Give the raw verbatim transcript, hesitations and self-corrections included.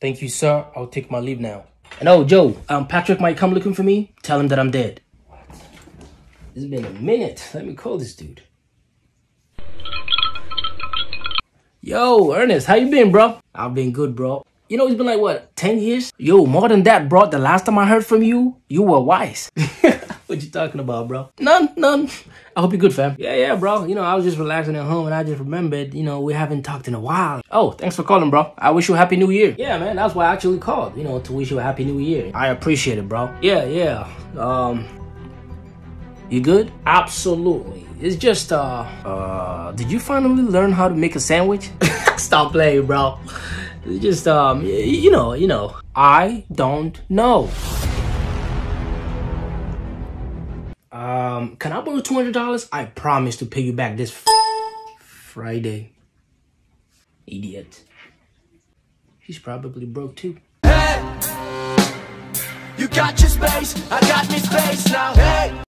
Thank you, sir. I'll take my leave now. And oh, Joe, um, Patrick might come looking for me. Tell him that I'm dead. It's been a minute. Let me call this dude. Yo, Ernest, how you been, bro? I've been good, bro. You know, it's been like, what, ten years? Yo, more than that, bro. The last time I heard from you, you were wise. What you talking about, bro? None, none. I hope you're good, fam. Yeah, yeah, bro. You know, I was just relaxing at home and I just remembered, you know, we haven't talked in a while. Oh, thanks for calling, bro. I wish you a happy new year. Yeah, man, that's why I actually called, you know, to wish you a happy new year. I appreciate it, bro. Yeah, yeah. Um, you good? Absolutely. It's just, uh, uh, did you finally learn how to make a sandwich? Stop playing, bro. It's just, um, you know, you know. I don't know. Um, can I borrow two hundred dollars? I promise to pay you back this Friday. Idiot. She's probably broke too. Hey, you got your space. I